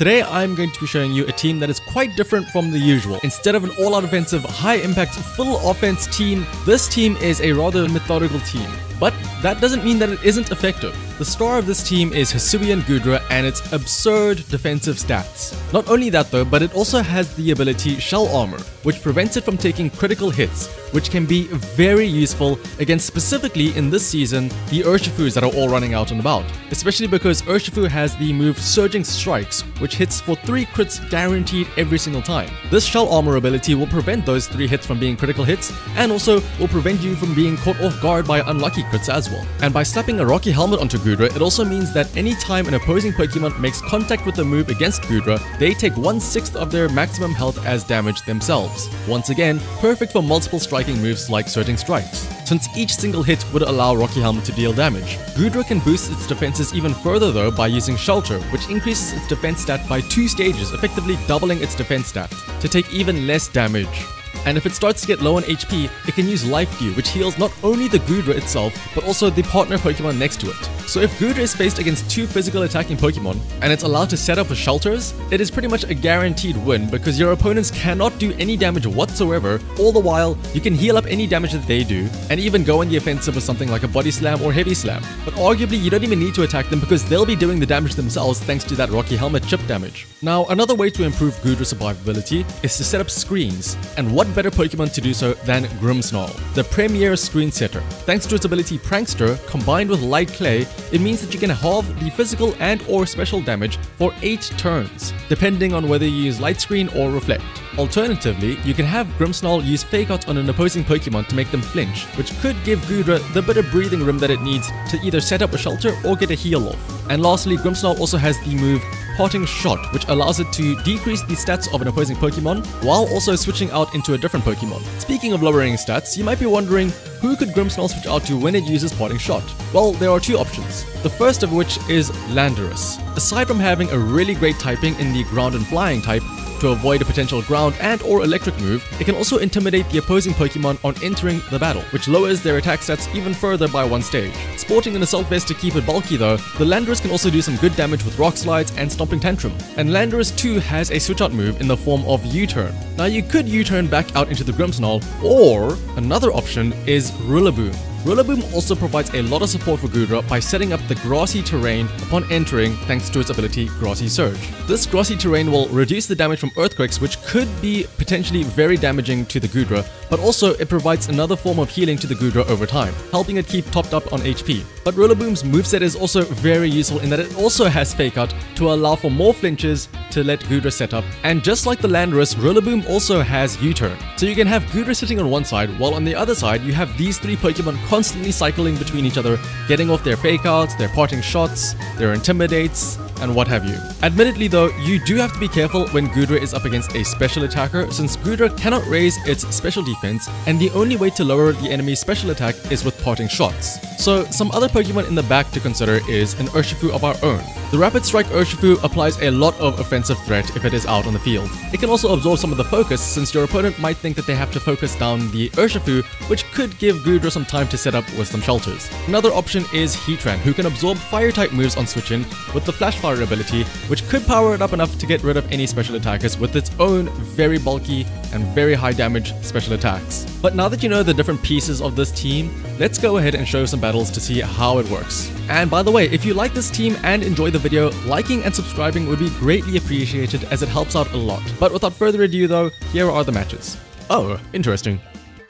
Today I'm going to be showing you a team that is quite different from the usual. Instead of an all-out offensive, high-impact, full offense team, this team is a rather methodical team. But that doesn't mean that it isn't effective. The star of this team is Hisuian Goodra and its absurd defensive stats. Not only that though, but it also has the ability Shell Armor, which prevents it from taking critical hits, which can be very useful against, specifically in this season, the Urshifus that are all running out and about. Especially because Urshifu has the move Surging Strikes, which hits for 3 crits guaranteed every single time. This Shell Armor ability will prevent those 3 hits from being critical hits, and also will prevent you from being caught off guard by unlucky crits as well. And by slapping a Rocky Helmet onto Goodra, it also means that any time an opposing Pokemon makes contact with the move against Goodra, they take 1/6 of their maximum health as damage themselves. Once again, perfect for multiple striking moves like Surging Strikes, since each single hit would allow Rocky Helmet to deal damage. Goodra can boost its defenses even further though by using Shelter, which increases its defense stat by 2 stages, effectively doubling its defense stat, to take even less damage. And if it starts to get low on HP, it can use Life Dew, which heals not only the Goodra itself, but also the partner Pokemon next to it. So if Goodra is faced against 2 physical attacking Pokemon, and it's allowed to set up for Shelters, it is pretty much a guaranteed win because your opponents cannot do any damage whatsoever, all the while you can heal up any damage that they do, and even go on the offensive with something like a Body Slam or Heavy Slam. But arguably you don't even need to attack them because they'll be doing the damage themselves thanks to that Rocky Helmet chip damage. Now, another way to improve Goodra's survivability is to set up screens, and what better Pokemon to do so than Grimmsnarl, the premier screen setter. Thanks to its ability Prankster, combined with Light Clay, it means that you can halve the physical and or special damage for 8 turns, depending on whether you use Light Screen or Reflect. Alternatively, you can have Grimmsnarl use Fake Out on an opposing Pokemon to make them flinch, which could give Goodra the bit of breathing room that it needs to either set up a Shelter or get a heal off. And lastly, Grimmsnarl also has the move Parting Shot, which allows it to decrease the stats of an opposing Pokemon while also switching out into a different Pokemon. Speaking of lowering stats, you might be wondering who could Grimmsnarl switch out to when it uses Parting Shot? Well, there are 2 options, the first of which is Landorus. Aside from having a really great typing in the ground and flying type, to avoid a potential ground and or electric move, it can also intimidate the opposing Pokemon on entering the battle, which lowers their attack stats even further by 1 stage. Sporting an Assault Vest to keep it bulky though, the Landorus can also do some good damage with Rock Slides and Stomping Tantrum. And Landorus too has a switch out move in the form of U-Turn. Now you could U-Turn back out into the Grimmsnarl, or another option is Rillaboom. Rillaboom also provides a lot of support for Goodra by setting up the Grassy Terrain upon entering thanks to its ability Grassy Surge. This Grassy Terrain will reduce the damage from Earthquakes, which could be potentially very damaging to the Goodra, but also it provides another form of healing to the Goodra over time, helping it keep topped up on HP. But Rillaboom's moveset is also very useful in that it also has Fake Out to allow for more flinches to let Goodra set up, and just like the Landorus, Rillaboom also has U-Turn. So you can have Goodra sitting on one side, while on the other side you have these 3 Pokemon constantly cycling between each other, getting off their Fake Outs, their Parting Shots, their Intimidates, and what have you. Admittedly though, you do have to be careful when Goodra is up against a special attacker, since Goodra cannot raise its special defense, and the only way to lower the enemy's special attack is with Parting Shots. So some other Pokemon in the back to consider is an Urshifu of our own. The Rapid Strike Urshifu applies a lot of offensive threat if it is out on the field. It can also absorb some of the focus, since your opponent might think that they have to focus down the Urshifu, which could give Goodra some time to set up with some Shelters. Another option is Heatran, who can absorb fire-type moves on switch-in with the Flash Fire ability, which could power it up enough to get rid of any special attackers with its own very bulky and very high damage special attacks. But now that you know the different pieces of this team, let's go ahead and show some battles to see how it works. And by the way, if you like this team and enjoy the video, liking and subscribing would be greatly appreciated as it helps out a lot. But without further ado though, here are the matches. Oh, interesting.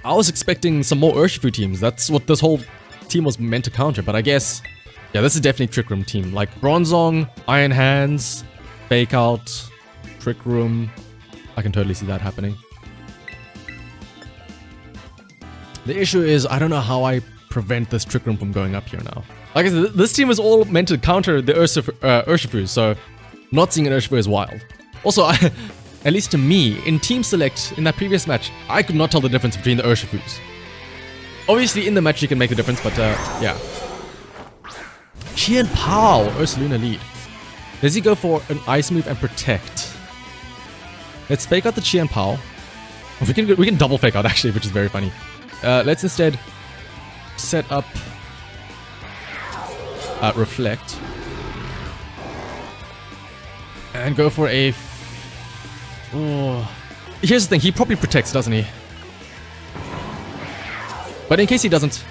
I was expecting some more Urshifu teams, that's what this whole team was meant to counter, but I guess... yeah, this is definitely Trick Room team, like Bronzong, Iron Hands, Fake Out, Trick Room. I can totally see that happening. The issue is, I don't know how I prevent this Trick Room from going up here now. Like I said, this team is all meant to counter the Urshifu, so not seeing an Urshifu is wild. Also, at least to me, in Team Select, in that previous match, I could not tell the difference between the Urshifus. Obviously, in the match you can make the difference, but yeah. Chien Pao, Ursaluna lead. Does he go for an ice move and protect? Let's Fake Out the Chien Pao. We can double Fake Out actually, which is very funny. Let's instead set up Reflect. and go for a... Oh. Here's the thing, he probably protects, doesn't he? But in case he doesn't,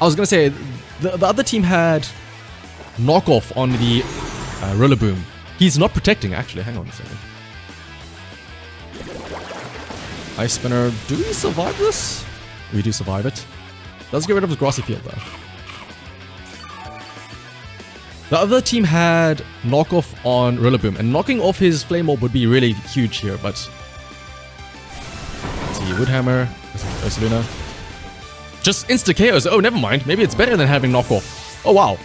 I was gonna say the other team had knockoff on the Rillaboom. He's not protecting, actually. Hang on a second. Ice Spinner. Do we survive this? We do survive it. Let's get rid of the Grassy Field, though. The other team had knockoff on Rillaboom, and knocking off his Flame Orb would be really huge here, but... Let's see, Wood Hammer, Ursaluna. Just insta-KOs. Oh, never mind. Maybe it's better than having knockoff. Oh, wow.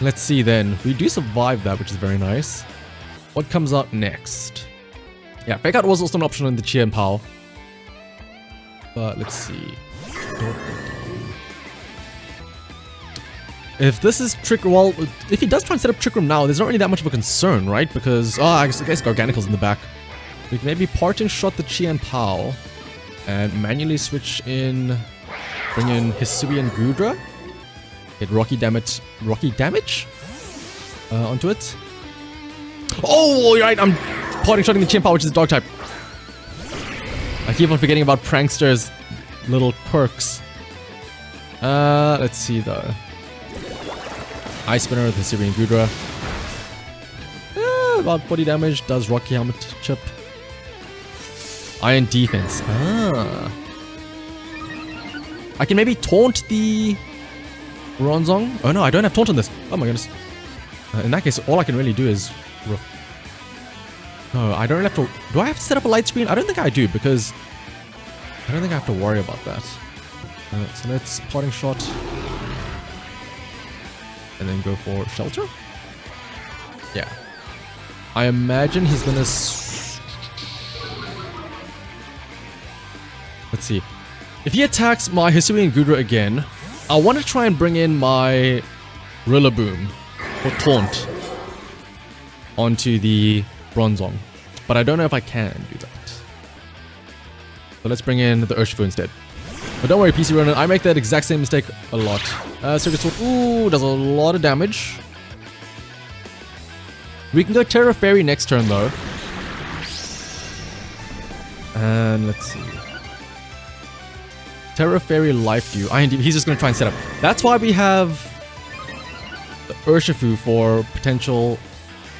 Let's see then. We do survive that, which is very nice. What comes up next? Yeah, Fake Out was also an option in the Chien Pao. But let's see. If this is Trick Room, well, if he does try and set up Trick Room now, there's not really that much of a concern, right? Because, oh, I guess Garganicle's in the back. We can maybe Parting Shot the Chien Pao and manually switch in, bring in Hisuian Goodra. Hit Rocky damage onto it. Oh, right, I'm Parting Shotting the Chien Pao, which is Dog type. I keep on forgetting about Prankster's little quirks. Let's see though. Ice Spinner with Hisuian Goodra. About 40 damage. Does Rocky Helmet chip. Iron Defense. Ah. I can maybe taunt the Bronzong. Oh no, I don't have taunt on this. Oh my goodness. In that case, all I can really do is... No, I don't have to... Do I have to set up a light screen? I don't think I do, because... I don't think I have to worry about that. So let's Parting Shot. And then go for Shelter? Yeah. I imagine he's gonna... Let's see. If he attacks my Hisuian Goodra again, I want to try and bring in my Rillaboom for Taunt onto the Bronzong. But I don't know if I can do that. So let's bring in the Urshifu instead. But don't worry, PC Ronin, I make that exact same mistake a lot. Circuit Sword, ooh, does a lot of damage. We can go Terra Fairy next turn though. And let's see. Terra Fairy Life Dew, IND, he's just gonna try and set up. That's why we have the Urshifu for potential,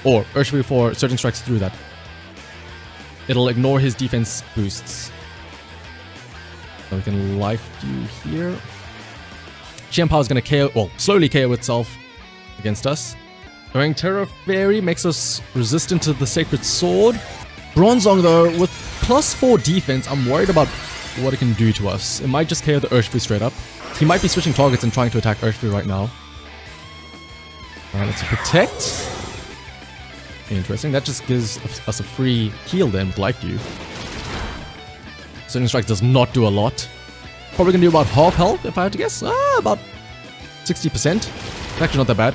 or Urshifu for Surging Strikes through that. It'll ignore his defense boosts. So we can Life Dew here. Chien Pao is going to KO, well, slowly KO itself against us. Going Terra Fairy makes us resistant to the Sacred Sword. Bronzong though, with plus 4 defense, I'm worried about what it can do to us. It might just KO the Urshifu straight up. He might be switching targets and trying to attack Urshifu right now. Alright, let's protect. Interesting, that just gives us a free heal then with Light Dew. Surging Strike does not do a lot. Probably gonna do about half health if I had to guess. Ah, about 60%. It's actually not that bad.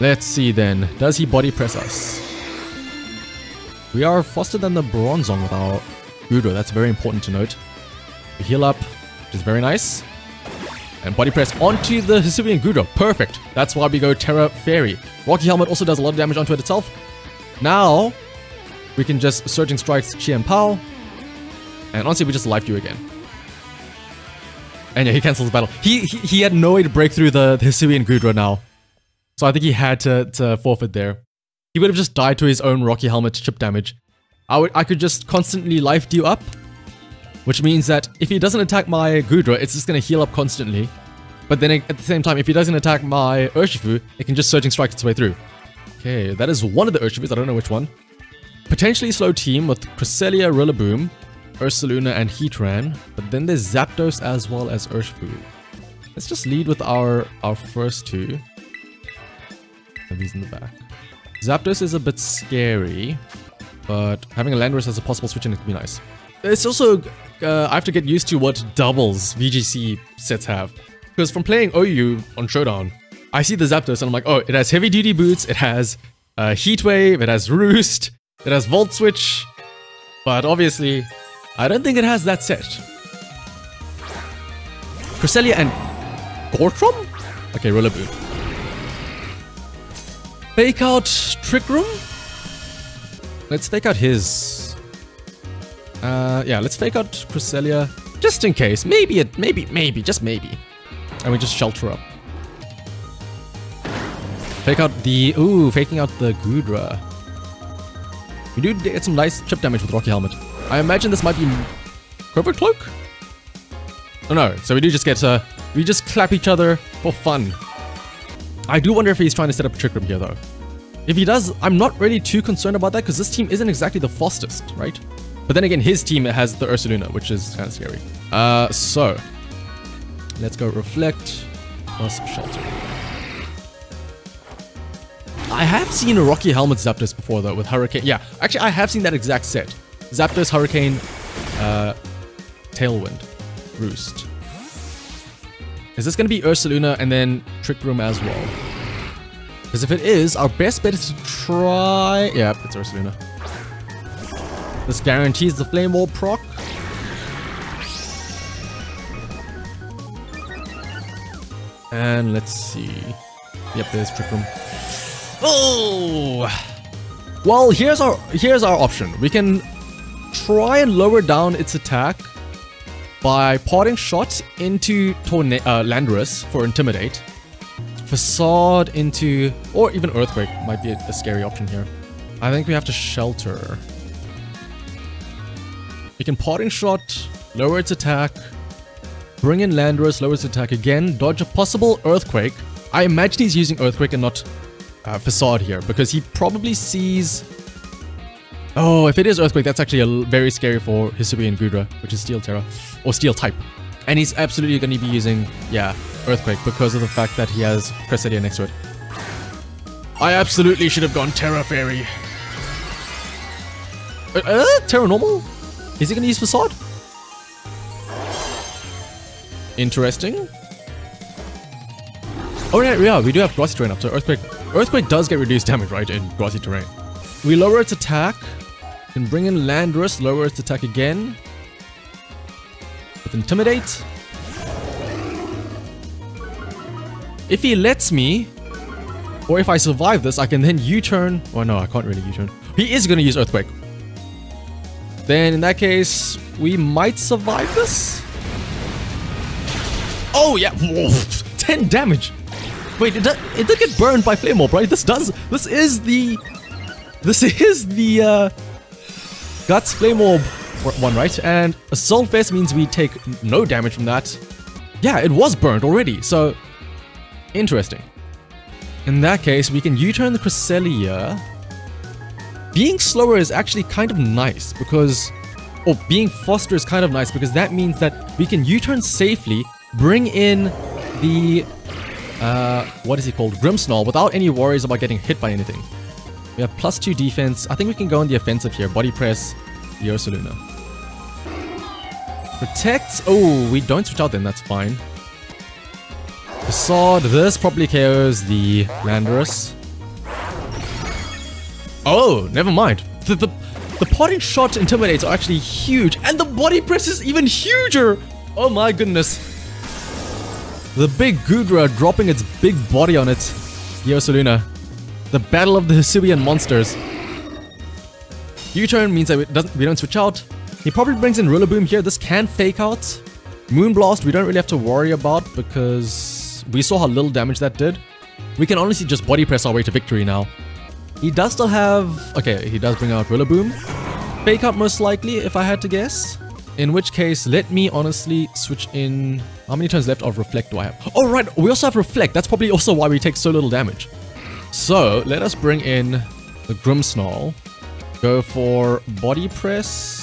Let's see then. Does he body press us? We are faster than the Bronzong with our Goodra. That's very important to note. We heal up, which is very nice. And body press onto the Hisuian Goodra. Perfect. That's why we go Terra Fairy. Rocky Helmet also does a lot of damage onto it itself. Now, we can just Surging Strikes Chien Pao. And honestly, we just Life Dew again. And yeah, he cancels the battle. He had no way to break through the Hisuian Goodra now. So I think he had to forfeit there. He would have just died to his own Rocky Helmet chip damage. I could just constantly Life Dew up. Which means that if he doesn't attack my Goodra, it's just going to heal up constantly. But then at the same time, if he doesn't attack my Urshifu, it can just Surging Strike its way through. Okay, that is one of the Urshifus. I don't know which one. Potentially slow team with Cresselia, Rillaboom, Ursaluna and Heatran, but then there's Zapdos as well as Urshifu. Let's just lead with our first two. And he's in the back. Zapdos is a bit scary, but having a Landorus as a possible switch in it could be nice. It's also, I have to get used to what doubles VGC sets have. Because from playing OU on Showdown, I see the Zapdos and I'm like, oh, it has heavy duty boots, it has Heat Wave, it has Roost, it has Volt Switch, but obviously, I don't think it has that set. Cresselia and Gortrum? Okay, Rillaboom. Fake out Trick Room? Let's take out his... yeah, let's take out Cresselia. Just in case. Maybe, maybe, just maybe. And we just Shelter up. Fake out the... Ooh, faking out the Goodra. We do get some nice chip damage with Rocky Helmet. I imagine this might be... Covert Cloak? Oh no, so we do just get... we just clap each other for fun. I do wonder if he's trying to set up a Trick Room here though. If he does, I'm not really too concerned about that because this team isn't exactly the fastest, right? But then again, his team has the Ursaluna, which is kind of scary. So, let's go Reflect or some Shelter. I have seen a Rocky Helmet Zapdos before though with Hurricane. Yeah, actually I have seen that exact set. Zapdos, Hurricane, Tailwind, Roost. Is this going to be Ursaluna and then Trick Room as well? Because if it is, our best bet is to try... Yeah, it's Ursaluna. This guarantees the Flame Orb proc. And let's see. Yep, there's Trick Room. Oh! Well, here's our option. We can try and lower down its attack by Parting Shot into Landorus for Intimidate. Facade into... Or even Earthquake might be a scary option here. I think we have to Shelter. We can Parting Shot, lower its attack, bring in Landorus, lower its attack again, dodge a possible Earthquake. I imagine he's using Earthquake and not Facade here, because he probably sees... Oh, if it is Earthquake, that's actually very scary for Hisuian Goodra, which is Steel Terra, or Steel type. And he's absolutely going to be using, yeah, Earthquake because of the fact that he has Cresselia next to it. I absolutely should have gone Terra Fairy. Terra Normal? Is he going to use Facade? Interesting. Oh yeah, yeah, we do have Grassy Terrain up, so Earthquake. Earthquake does get reduced damage, right, in Grassy Terrain. We lower its attack. Can bring in Landorus, lower its attack again. With Intimidate. If he lets me, or if I survive this, I can then U-Turn. Oh no, I can't really U-Turn. He is going to use Earthquake. Then in that case, we might survive this. Oh yeah, whoa, 10 damage. Wait, it did get burned by Flame Orb, right? This is the Guts Flame Orb one, right? And Assault Vest means we take no damage from that. Yeah, it was burnt already, so... Interesting. In that case, we can U-turn the Cresselia. Being slower is actually kind of nice, because... Or being faster is kind of nice, because that means that we can U-turn safely, bring in the... what is he called? Grimmsnarl, without any worries about getting hit by anything. We have +2 defense. I think we can go on the offensive here. Body Press, the Ursaluna. Protect. Oh, we don't switch out then. That's fine. Facade. This probably KOs the Landorus. Oh, never mind. The Parting Shot Intimidates are actually huge. And the Body Press is even huger. Oh my goodness. The big Goodra dropping its big body on it. The Ursaluna. The battle of the Hisuian monsters. U-turn means that we don't switch out. He probably brings in Rillaboom here. This can fake out. Moonblast we don't really have to worry about because we saw how little damage that did. We can honestly just Body Press our way to victory now. He does still have... Okay, he does bring out Rillaboom. Fake out most likely if I had to guess. In which case, let me honestly switch in... How many turns left of Reflect do I have? Oh right, we also have Reflect. That's probably also why we take so little damage. So, let us bring in the Grimmsnarl. Go for Body Press.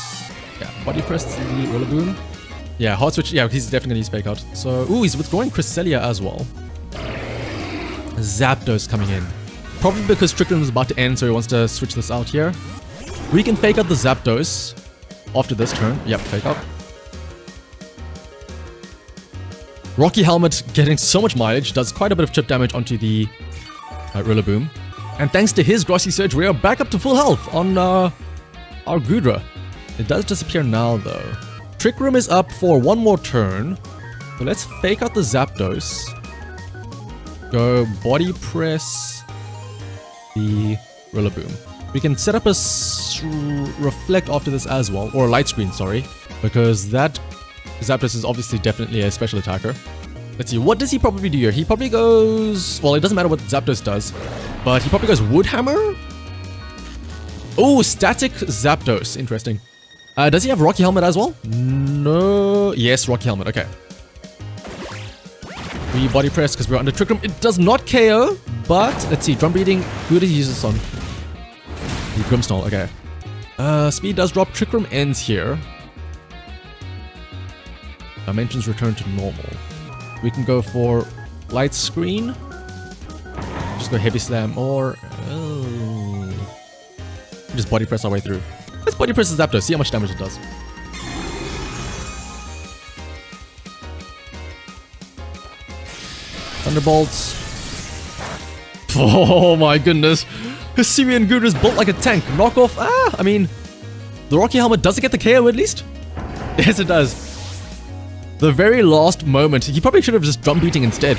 Yeah, Body Press to the Rillaboom. Yeah, Hard Switch. Yeah, he's definitely his fake out. So, ooh, he's withdrawing Cresselia as well. Zapdos coming in. Probably because Trick Room is about to end, so he wants to switch this out here. We can fake out the Zapdos after this turn. Yep, fake out. Rocky Helmet getting so much mileage. Does quite a bit of chip damage onto the... Rillaboom. And thanks to his Grassy Surge, we are back up to full health on our Goodra. It does disappear now though. Trick Room is up for one more turn. So let's fake out the Zapdos. Go Body Press. the Rillaboom. We can set up a Reflect after this as well, or a Light Screen, sorry, because that Zapdos is obviously definitely a special attacker. Let's see, what does he probably do here? He probably goes... well, it doesn't matter what Zapdos does, but he probably goes Wood Hammer? Oh, Static Zapdos. Interesting. Does he have Rocky Helmet as well? No. Yes, Rocky Helmet. Okay. We Body Press because we're under Trick Room. It does not KO, but let's see. Drum Beating. Who does he use this on? The Grimmsnarl. Okay. Speed does drop. Trick Room ends here. Dimensions return to normal. We can go for Light Screen. Just go Heavy Slam or... oh. Just Body Press our way through. Let's Body Press Zapdos, see how much damage it does. Thunderbolts. Oh my goodness. Hisuian Goodra built like a tank. Knock off. Ah, I mean, the Rocky Helmet doesn't get the KO at least. Yes, it does. The very last moment. He probably should have just Drum Beating instead.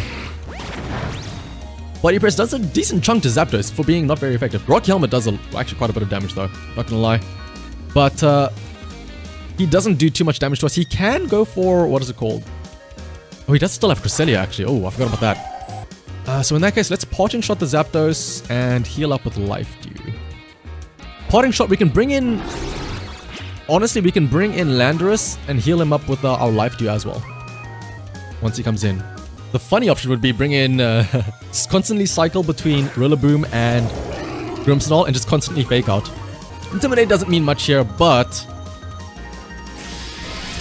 Body Press does a decent chunk to Zapdos for being not very effective. Rocky Helmet does actually quite a bit of damage though, not gonna lie. But he doesn't do too much damage to us. He can go for, what is it called? Oh, he does still have Cresselia actually. Oh, I forgot about that. So in that case, let's Parting Shot the Zapdos and heal up with Life Dew. Parting Shot, we can bring in... honestly, we can bring in Landorus and heal him up with our Life Dew as well. Once he comes in. The funny option would be bring in, constantly cycle between Rillaboom and Grimmsnarl and just constantly Fake Out. Intimidate doesn't mean much here, but...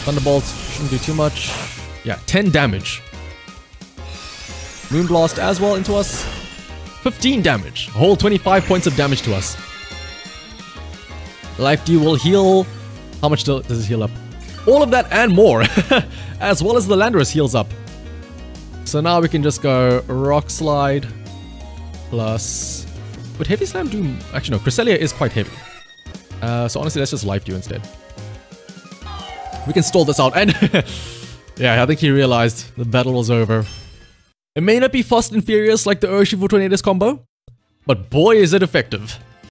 Thunderbolts shouldn't do too much. Yeah, 10 damage. Moonblast as well into us. 15 damage. A whole 25 points of damage to us. Life Dew will heal. How much does it heal up? All of that and more, as well as the Landorus heals up. So now we can just go Rock Slide plus... would Heavy Slam do... actually no, Cresselia is quite heavy. So honestly, let's just Life Dew instead. We can stall this out and... yeah, I think he realized the battle was over. It may not be fast and furious like the Urshifu Tornadoes combo, but boy is it effective.